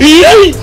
Yay! Yay! Yay!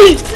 Hey!